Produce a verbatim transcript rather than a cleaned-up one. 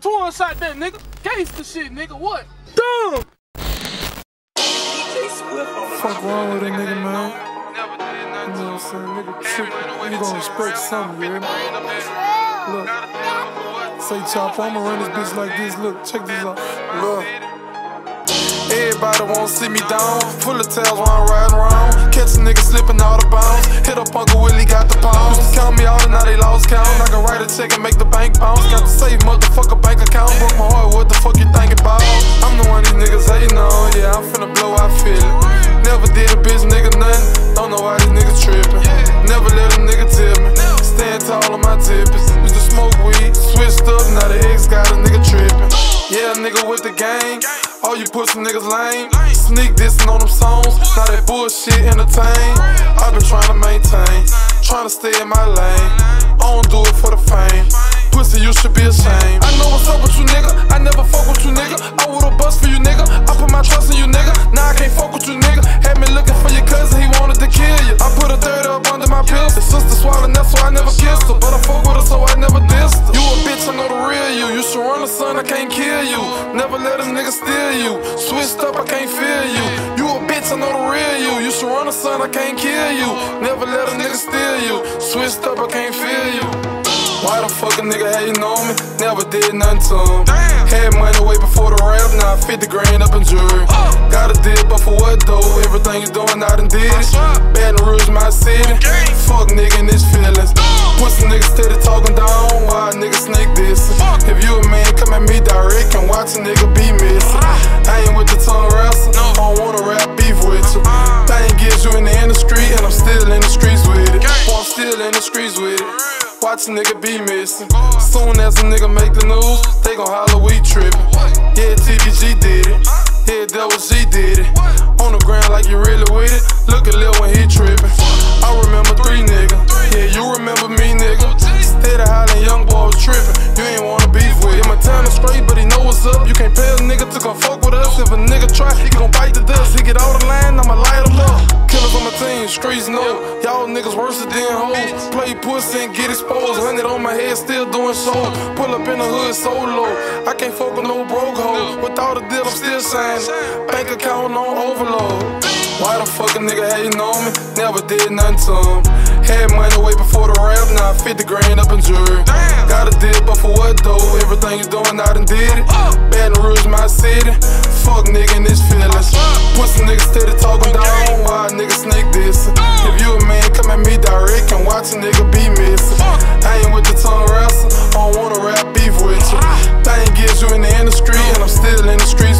Torn shot that nigga. Gangsta shit, nigga. What? Dumb. Fuck wrong with that nigga, man. You know what I'm saying? Nigga trick. You gonna spread something, you hear me? Look. Say, chop, I'ma run this bitch like this. Look, check this out. Look. Everybody wanna see me down. Full of tails while I'm riding around. Catch a nigga slipping out of bounds. Hit up Uncle Willie, got the pounds. Used to count me out and now they lost count. I can write a check and make the bank bounce. Got to save motherfucker bank account. Broke my heart, what the fuck you thinking about? I'm the one these niggas hating on. Yeah, I'm finna blow, I feel it. Never did a bitch nigga nothing. Don't know why these niggas tripping. Never let a nigga tip me. Stand tall on my tippers. Used to smoke weed, switched up. Now the ex got a nigga tripping. Yeah, nigga with the gang. All you pussy niggas lame. Sneak dissing on them songs. Now that bullshit entertain. I've been trying to maintain, trying to stay in my lane. I don't do it for the fame. Pussy, you should be ashamed. I know what's up with you, nigga. I never fuck with you, nigga. I would've bust for you, nigga. I put my trust in you, nigga. Now I can't fuck with you, nigga. Had me looking for your cousin, he wanted to kill you. I put a third up under my pills. The sister swallowed, that's why I never kissed her. But I fuck with her, so I never dissed her. You a bitch, I know the real you. You should run the sun, I can't kill you. Never let a nigga steal you. Switched up, I can't feel you. You a bitch, I know the real you. You should run the sun, I can't kill you. Never let a nigga steal you. Switched up, I can't feel you. Why the fuck a nigga hating on me? Never did nothing to him. Damn. Had money way before the rap, now I fifty grand up in jewelry. Uh. Got a dip, but for what though? Everything you doing, I done did it. Baton Rouge, my city. Okay. Fuck nigga in his feelings. Pussy nigga steady talking down, why a nigga snake dissing? If you a man, come at me direct and watch a nigga be missing. Uh. I ain't with the tongue wrestling, no. I don't wanna rap beef with you. Uh. Thing gets you in the industry, and I'm still in the streets with it. Okay. Boy, I'm still in the streets with it. Watch a nigga be missing. Soon as a nigga make the news, they gon' holler we trippin'. Yeah, T B G did it. Yeah, that was G did it. On the ground like you really with it. Look at Lil when he trippin'. I remember three nigga. Yeah, you remember me nigga. Steady hollin', young boy was trippin'. You ain't wanna beef with it. My time is straight, but he know what's up. You can't pay a nigga to come fuck with us. If a nigga try, he gon' bite the dust. He get out the line, I'ma light him up. Killers on my team, streets know. Y'all niggas worse than hoes. Play pussy and get exposed. Hundred on my head, still doing shows. Pull up in the hood solo. I can't fuck with no broke hoes. Without a deal, I'm still saying bank account on overload. Why the fuck a nigga hating on me? Never did nothing to him. Had money way before the rap, now I fifty grand up in jewelry. Got a deal, but for what though? Everything you doing, I done did it. Baton Rouge, my city. Fuck nigga in his feelings. Pussy nigga steady talking down, why a nigga snake dissing? If you a man, come at me direct and watch a nigga be missing. I ain't with the tongue wrestling, I don't wanna rap beef with you. Thing gets you in the industry, and I'm still in the streets.